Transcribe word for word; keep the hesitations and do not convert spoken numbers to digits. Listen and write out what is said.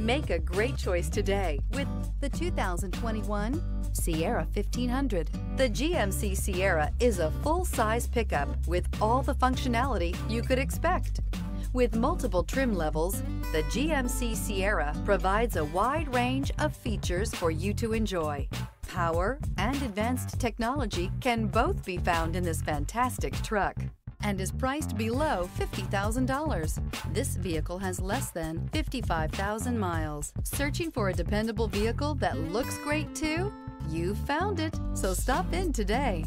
Make a great choice today with the two thousand twenty-one Sierra fifteen hundred. The G M C Sierra is a full-size pickup with all the functionality you could expect. With multiple trim levels, the G M C Sierra provides a wide range of features for you to enjoy. Power and advanced technology can both be found in this fantastic truck and is priced below fifty thousand dollars. This vehicle has less than fifty-five thousand miles. Searching for a dependable vehicle that looks great too? You found it, so stop in today.